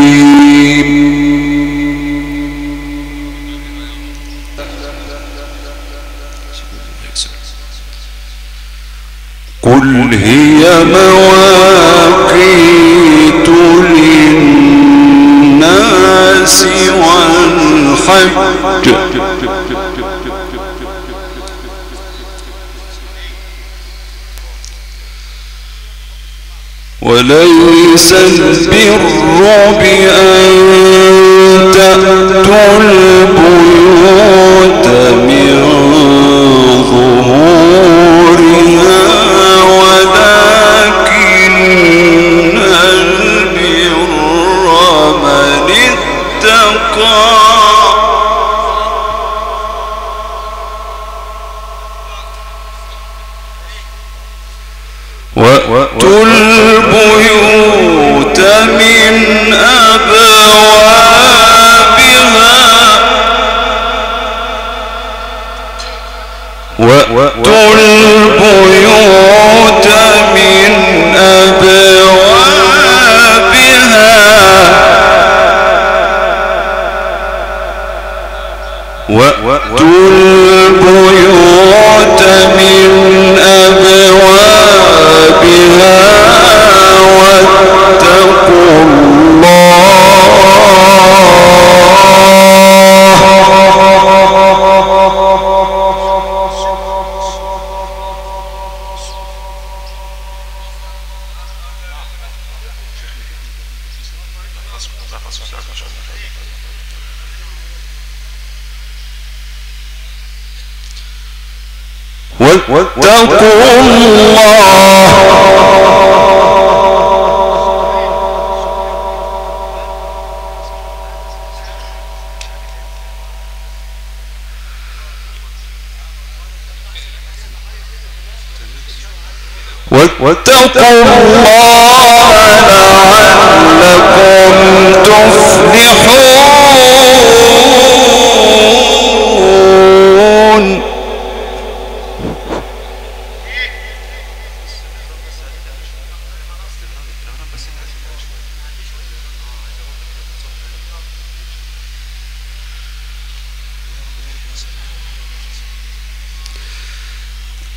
الرجيم قل هي مواقيت للناس والحج وليس البر بأن تأتوا البيوت من ظهورها ولكن البر من اتقى وأتوا البيوت من أبوابها وأتوا البيوت من أبوابها وأتوا البيوت من أبوابها واتقوا لعلكم تفلحون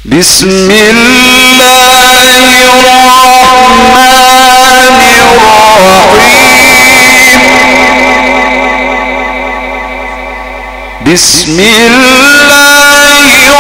بسم الله الرحمن الرحيم بسم الله الرحمن الرحيم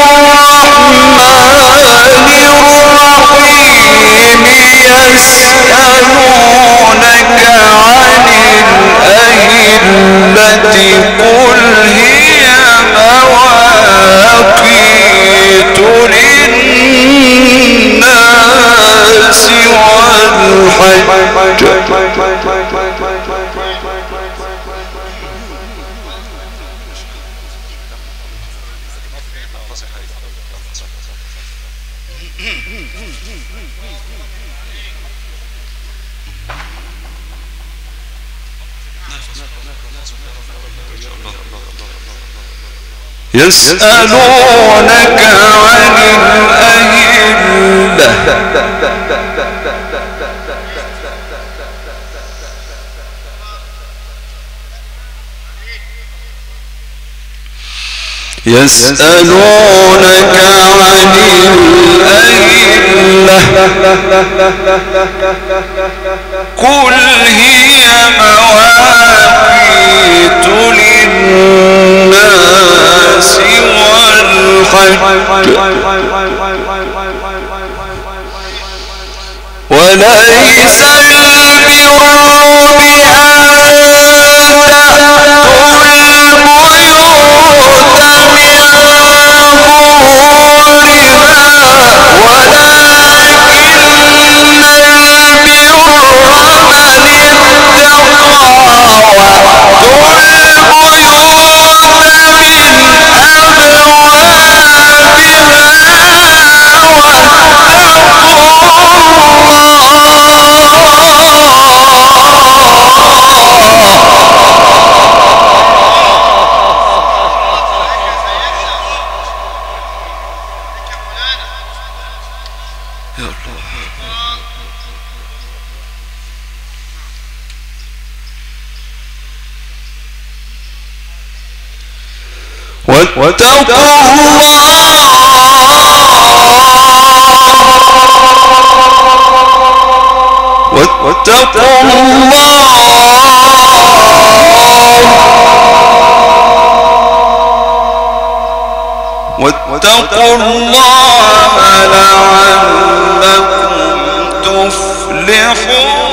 يسألونك عن الأهلة قل هي مواقيت للناس والحج يسألونك عن الأهلة يسألونك عن الأهلة قل هي مواقيت للناس والحج وليس البر ولكن البر من واتقوا الله لعلكم تفلحون.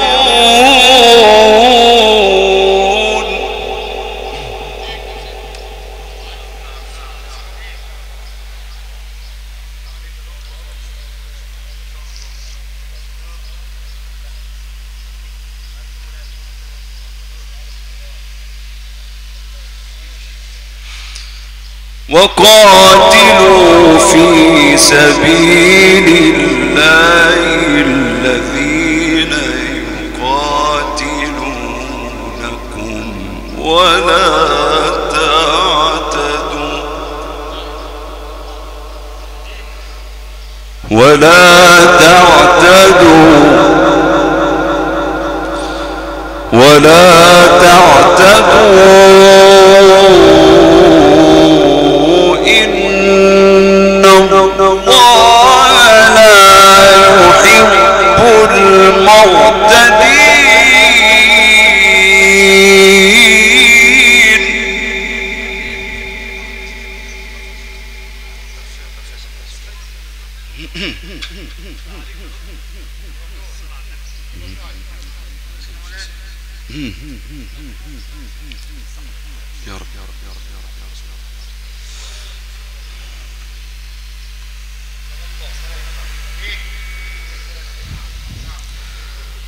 وقاتلوا في سبيل الله الذين يقاتلونكم ولا تعتدوا يا رب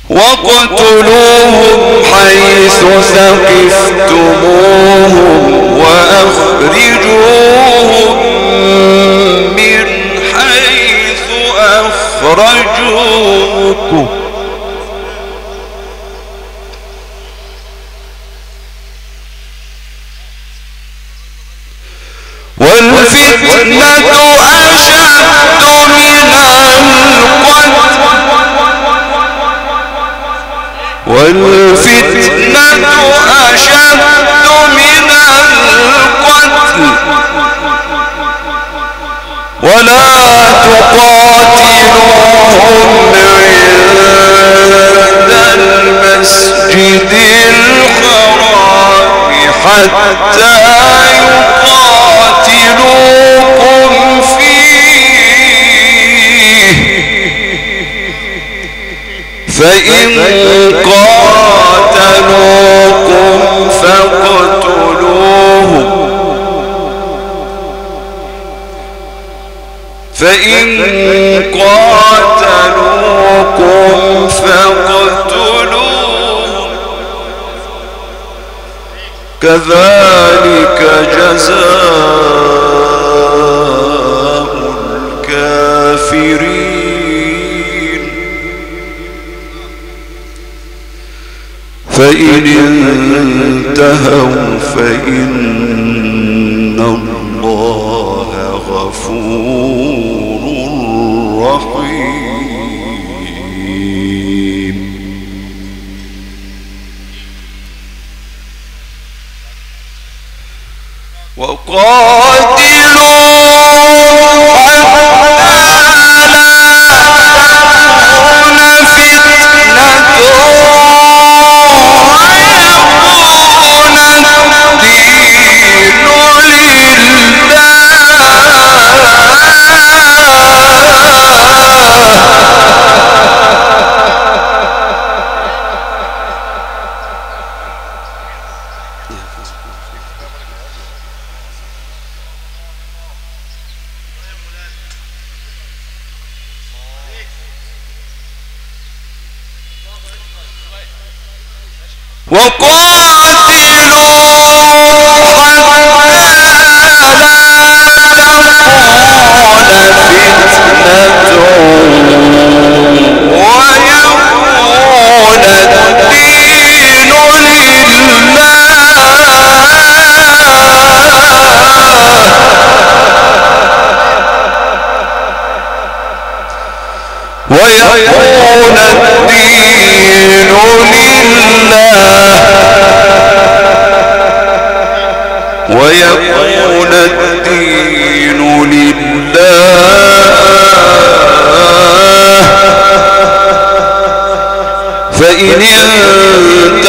واقتلوهم حيث ثقفتموهم وأخرجوهم من حيث أخرجوكم والفتنة أشد من القتل ولا تقاتلوهم عند المسجد الحرام حتى يقاتلوكم فيه فإن قاتلوكم فاقتلوهم كذلك جزاء الكافرين. فإن انتهوا فإن الله غفور رحيم. وقاتلوا حتى لا تكون فتنة ويكون الدين لله. ويكون الدين لله فإن انتهوا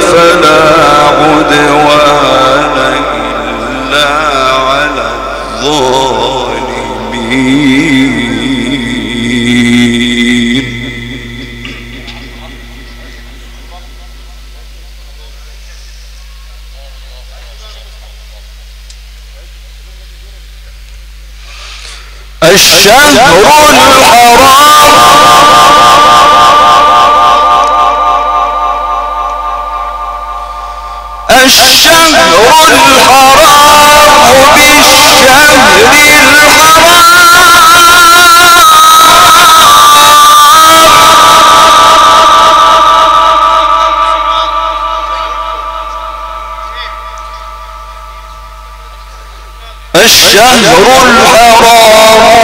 فلا عدوان إلا على الظالمين. الشهر الحرام الشهر الحرام بالشهر الحرام والحرمات قصاص. الشهر الحرام بالشهر الحرام والحرمات قصاص.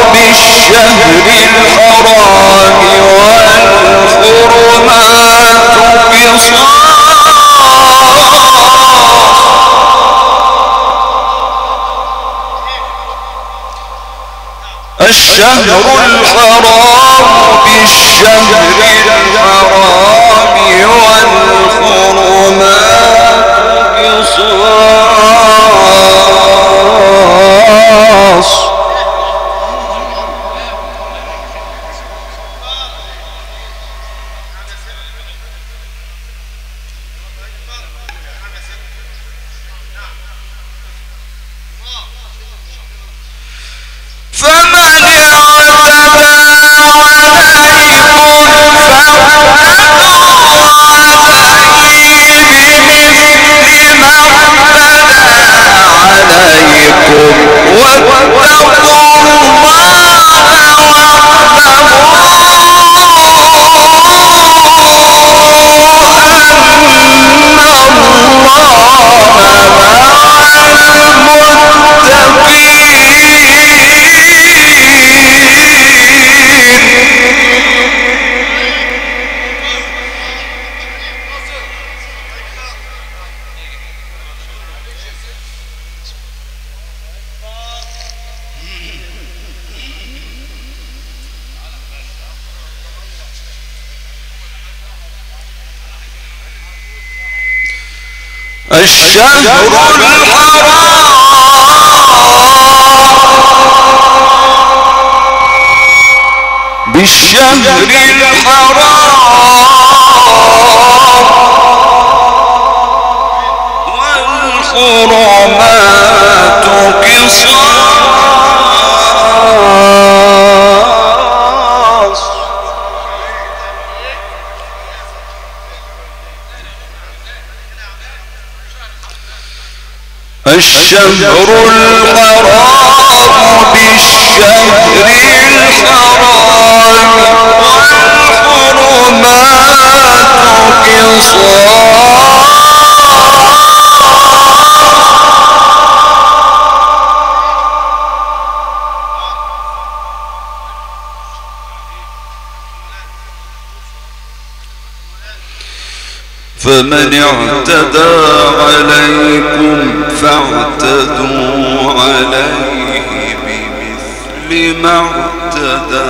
فمن اعتدى عليكم فاعتدوا عليه بمثل ما اعتدى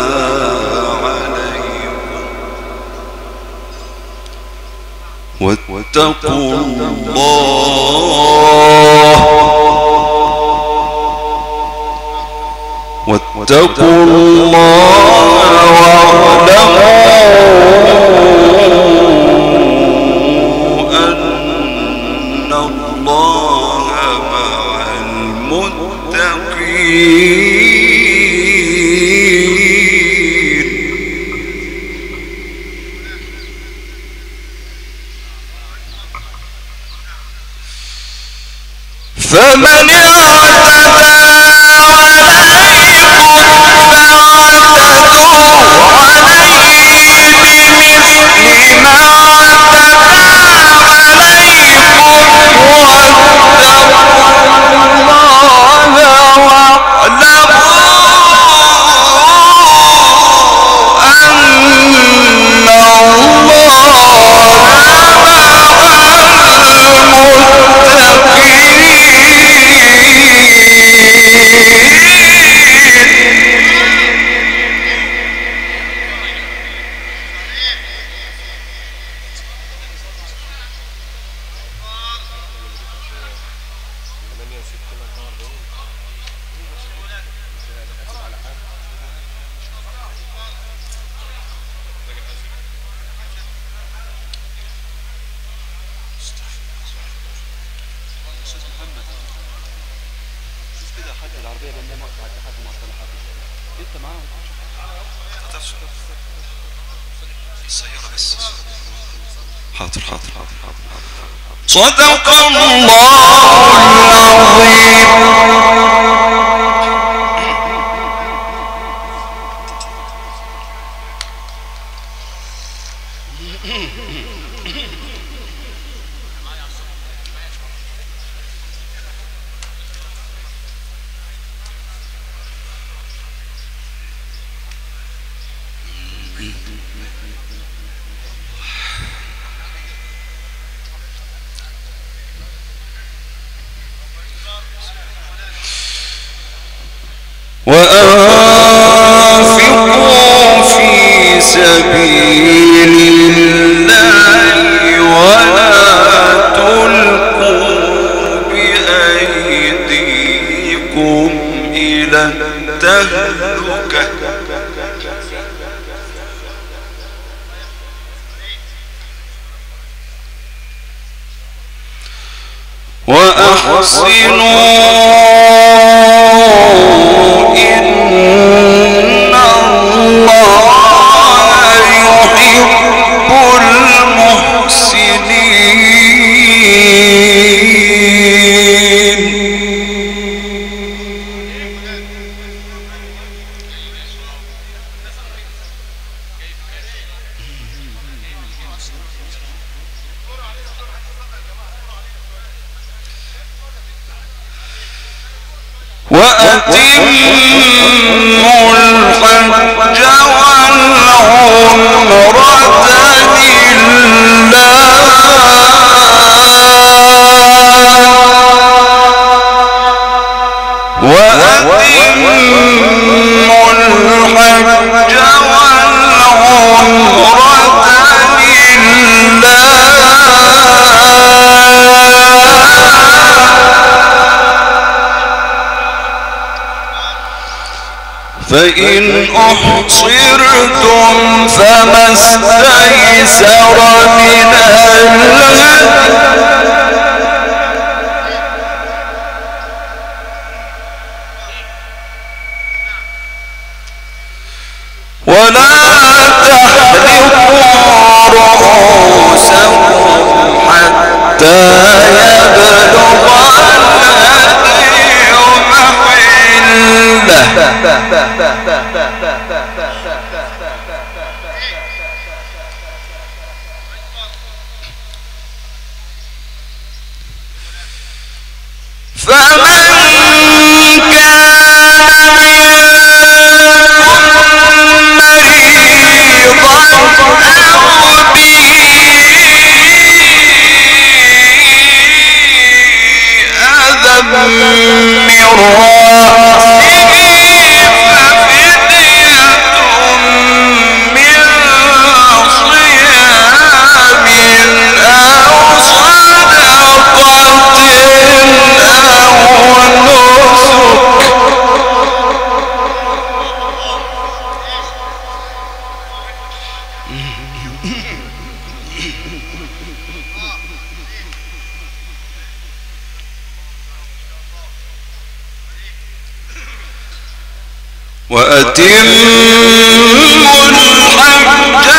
عليكم واتقوا الله واعلموا العربيه لان لهم وقت على التحكم على الصلاحات. انت معاهم؟ ما تعرفش السياره بس. حاضر حاضر حاضر حاضر. صدق الله العظيم. وأنفقوا في سبيل الله ولا تلقوا بأيديكم إلى التهلكة. وأحسنوا إن الله يحب المحسنين. وأتموا الحج والعمرة لله. وأتموا الحج والعمرة لله فإن أحصرتم فما استيسر من الهدي. ولا تحلقوا رؤوسكم حتى يبلغ فمن كان منكم مريضا أو به أذى من رأسه وأتموا الحج والعمرة لله. وأتموا الحج والعمرة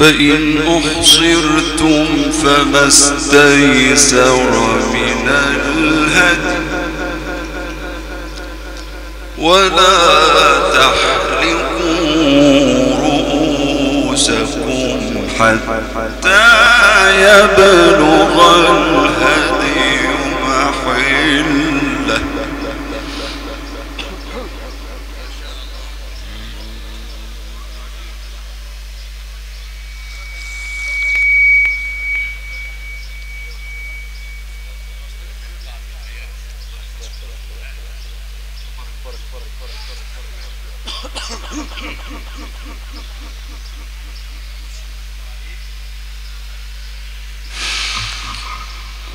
فإن أحصرتم فما استيسر من الهدي ولا تحلقوا رؤوسكم حتى يبلغ الهدي محله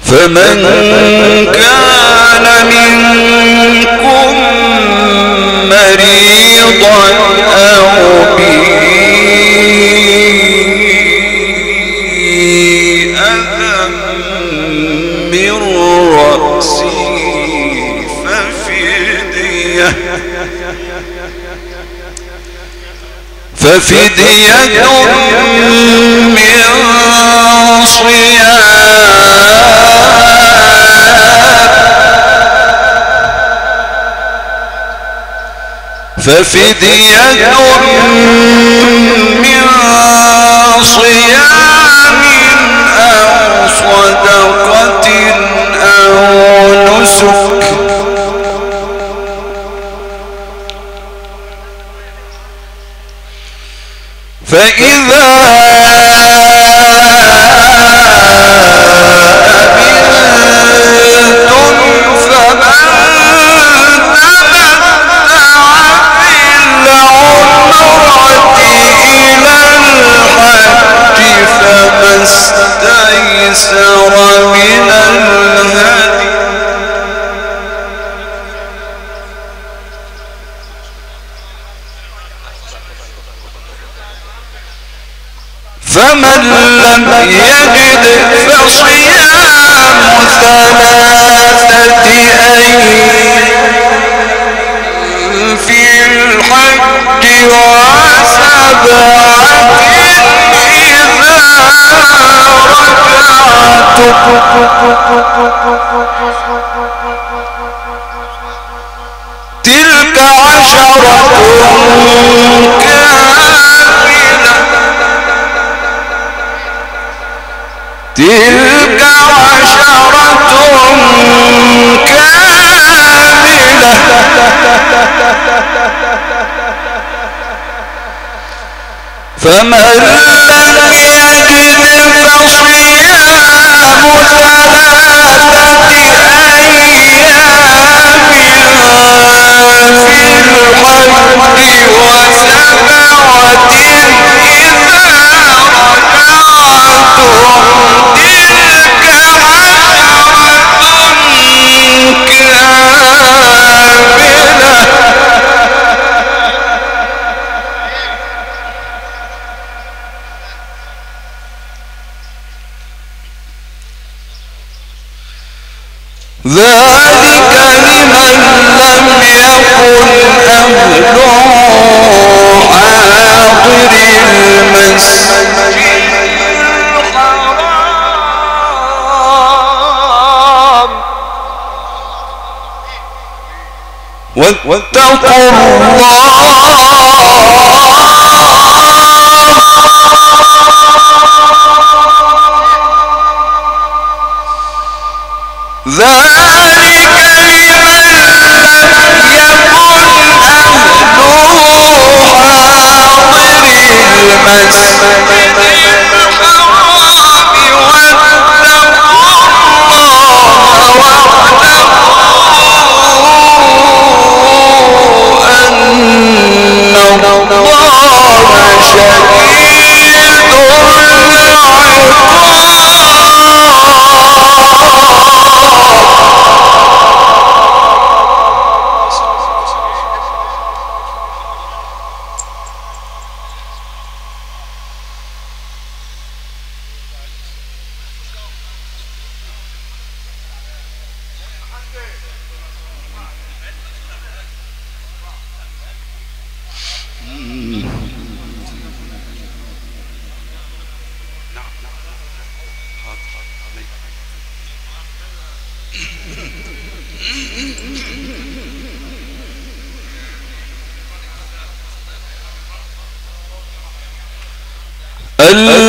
فمن كان منكم مريضا أو به أذى من رأسه ففدية من صيام أو صدقة أو نسك فإذا استيسر من الهدي فمن لم يجد فصيام ثلاثة أيام في الحج وسبعة تلك عشرة كاملة فمن لم يجد فصيام ذلك لمن لم يكن أهله حاضر المسجد الحرام واتقوا الله. الحج فمن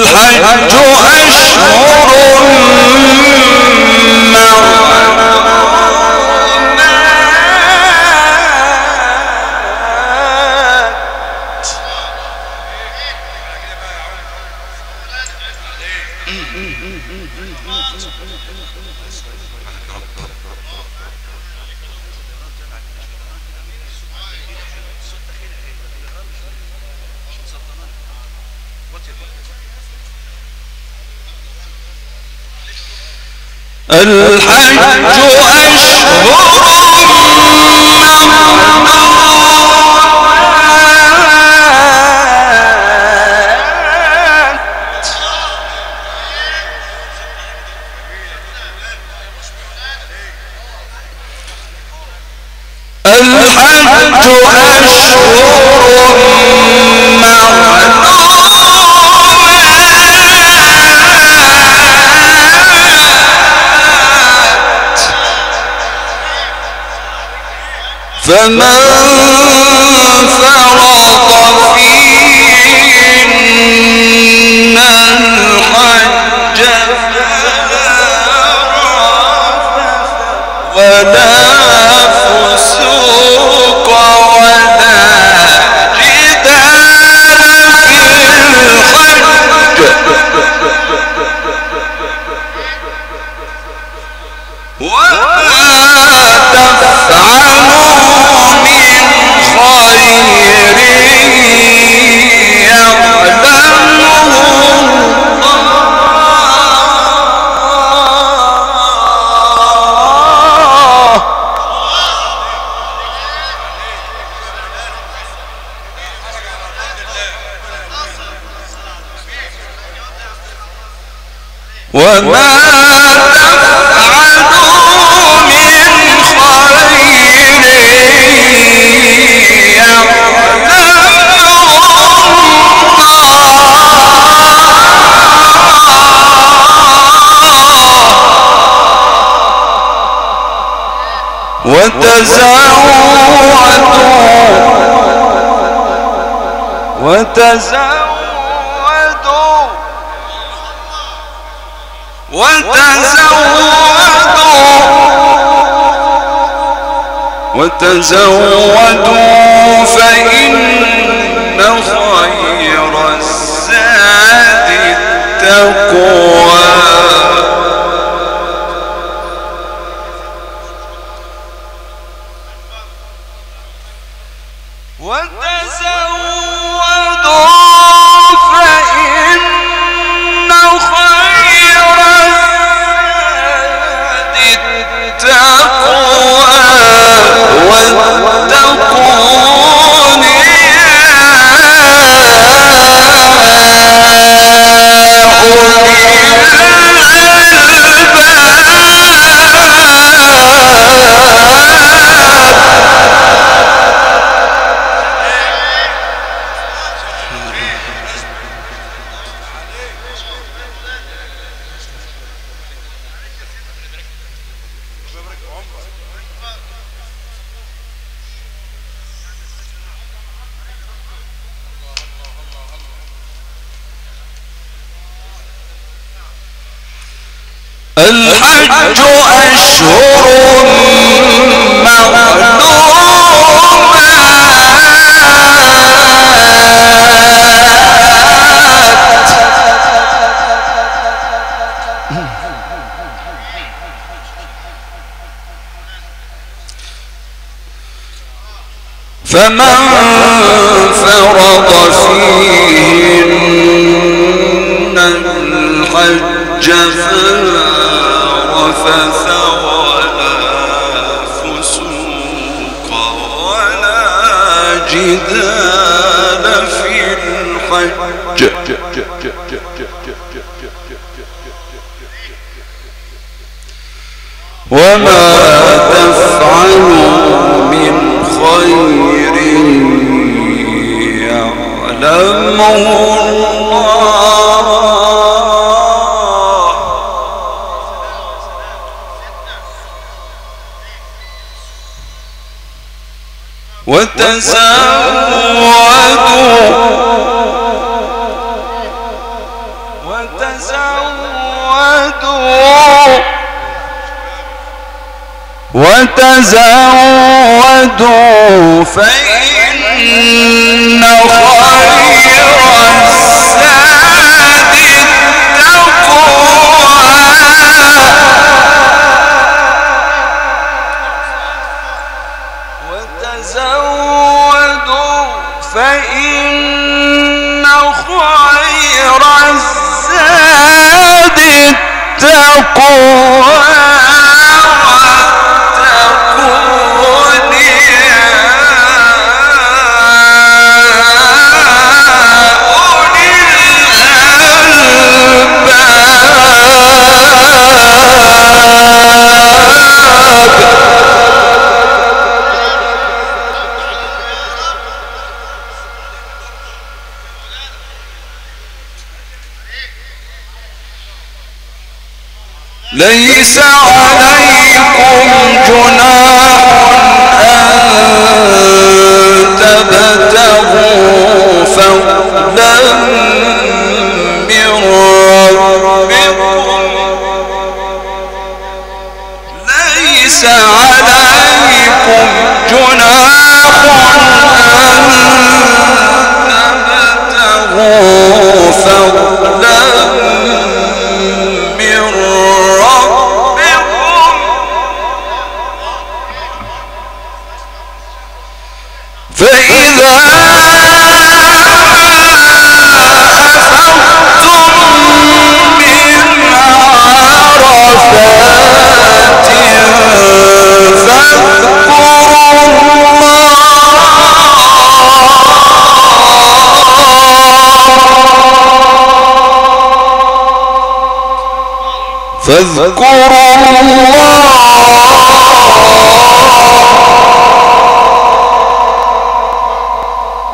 فرض فيهن الحج ولا فسوق ولا جدال في الحج وما وتزودوا فإن خير الزاد التقوى الحج فمن فرض فيهن الحج فلا رفث ولا فسوق ولا جدال في الحج وما تفعلوا من خير يعلمه الله وتزودوا فإن خير الزاد التقوى وتزودوا فإن خير الزاد التقوى ليس عليكم جناح أن تبتغوا فضلا من ربكم ليس عليكم جناح أن تبتغوا فضلا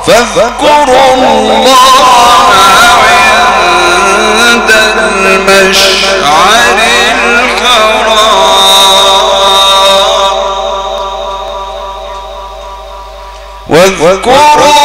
فاذكروا الله عند المشعر الحرام واذكروا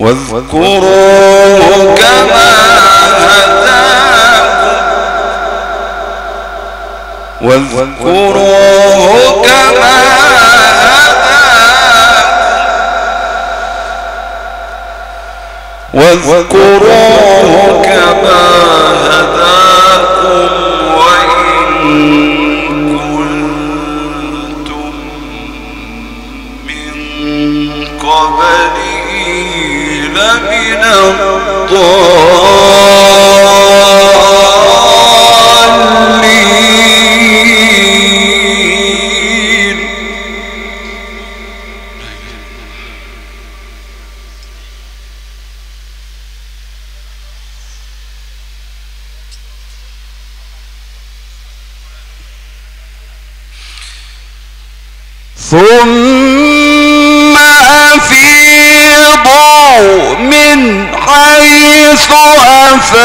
واذكروا كما هداكم واذكروه كما هداكم واذكروه كما هداكم وإن لمن الضالين. ثم أفيضوا من حيث أفاض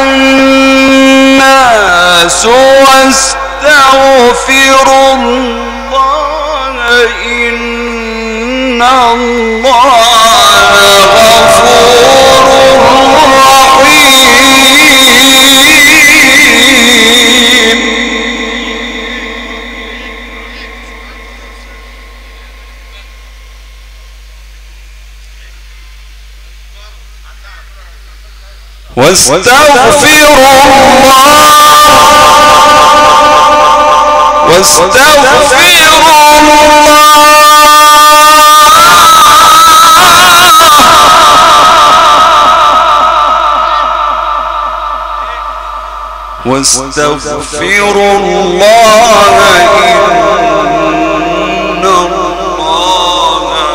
الناس واستغفروا الله إن الله غفور رحيم. واستغفروا الله إن الله غفور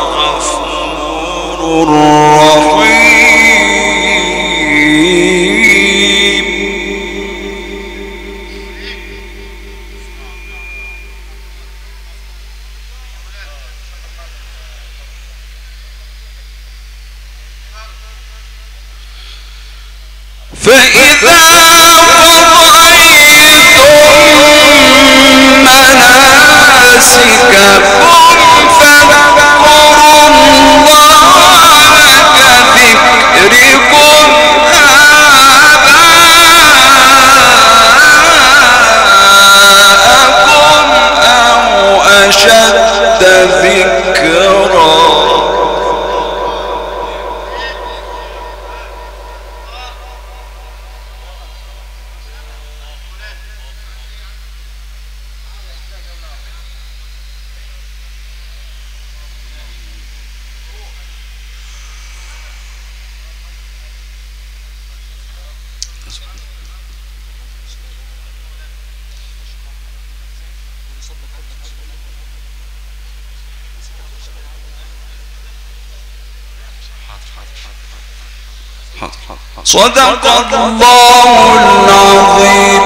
رحيم. فإذا قضيتم مناسككم فاذكروا الله كذكركم آباءكم أو أشد ذكرا. صدق الله العظيم.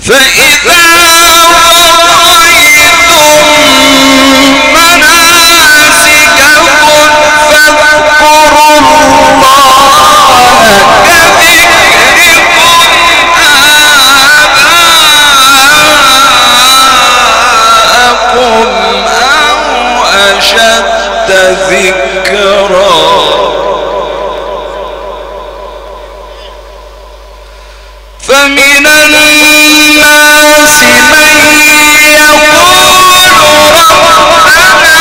فإذا قضيتم مناسككم فاذكروا الله أو أشد ذكرا. فمن الناس من يقول ربنا آتنا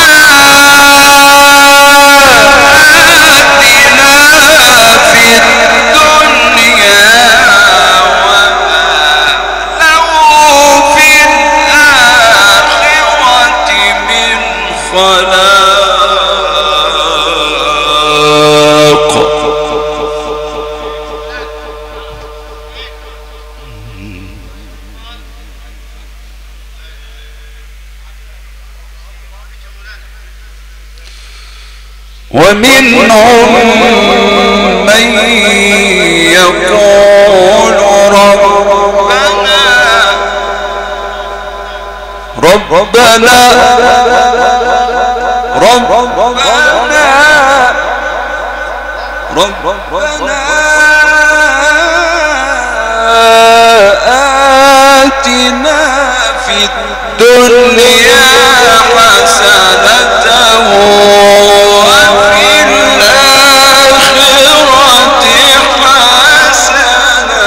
في الدنيا ومنهم من يقول ربنا آتنا في الدنيا حسنة وفي الآخرة حسنة.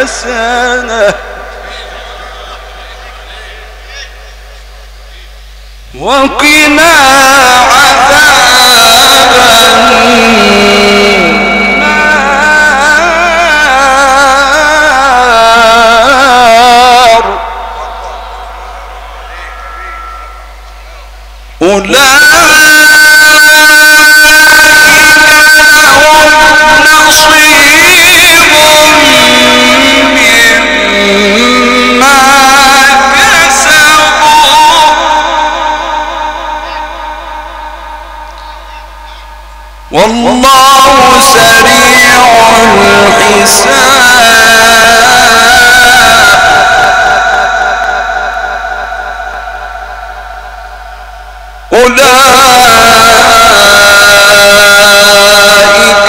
حسنة وقنا عذاب النار. والله سريع الحساب. أولئك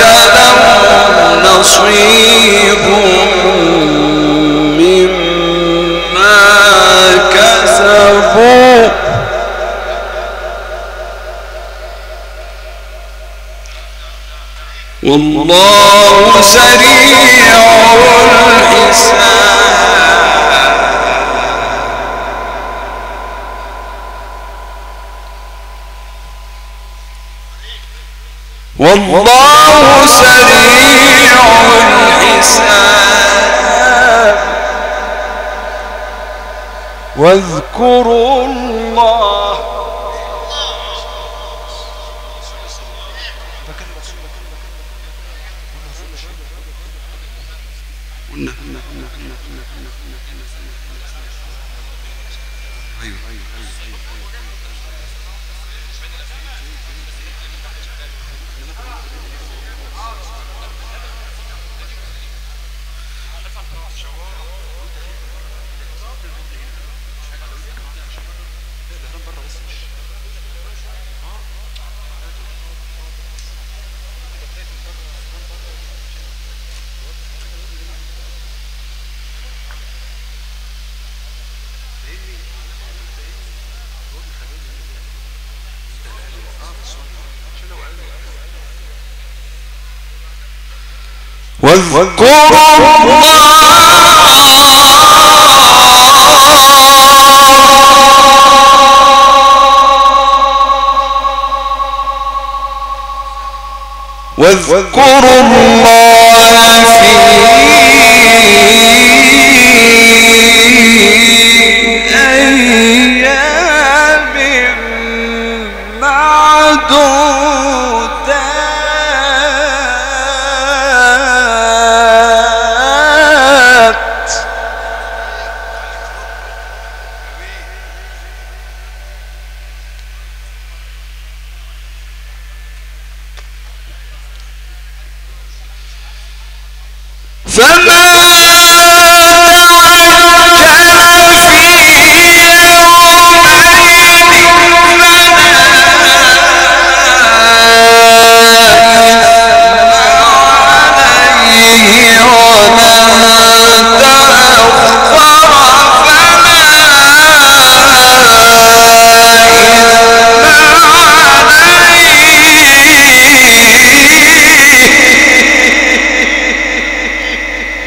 لهم نصيب مما كسبوا والله سريع الحساب. والله سريع الحساب. واذكروا الله واذكروا الله في أيام معدودة.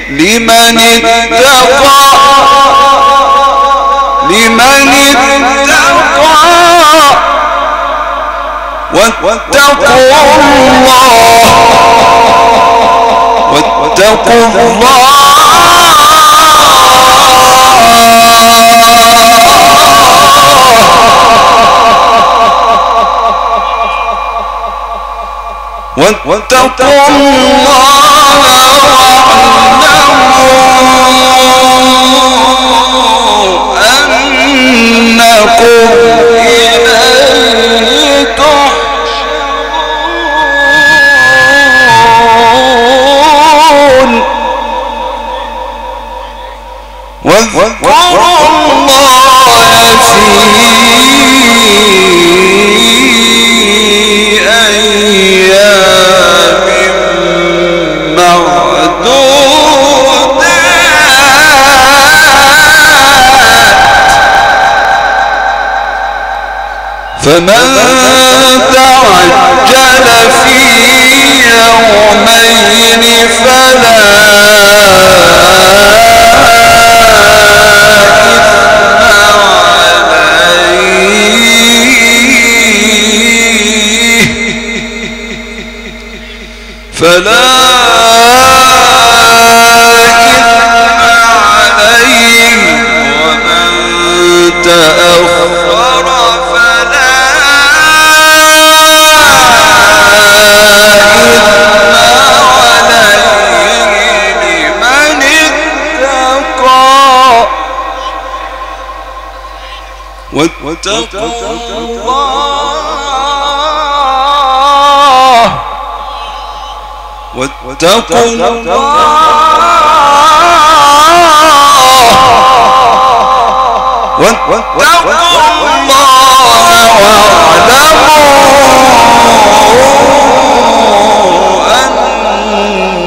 لمن اتقى واتقوا الله واتقوا الله فمن تعجل في يومين فلا واتقوا الله واعلموا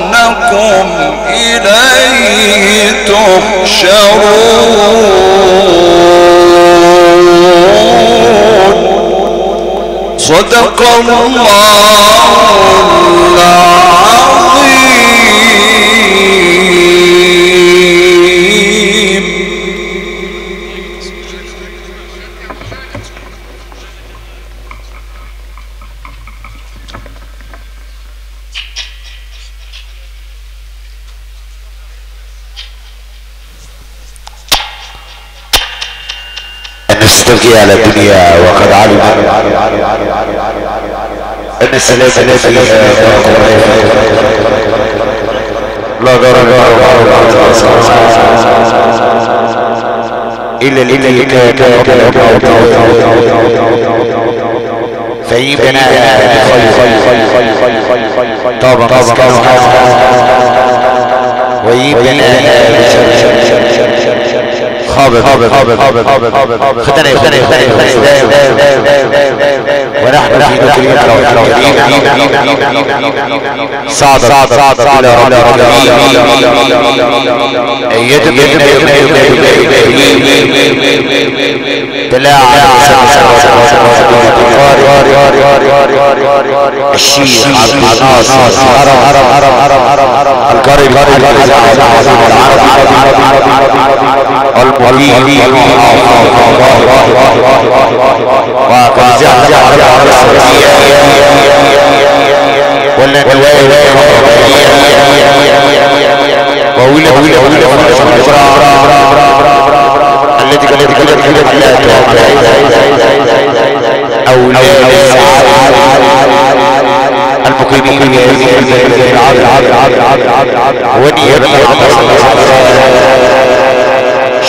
أنكم إليه تحشرون. صدق الله العظيم. نستبقي على الدنيا وقد علم لا ضرر إلا الذي فيبنى طابق ويبنى ونحن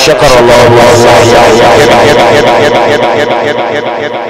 شكر الله.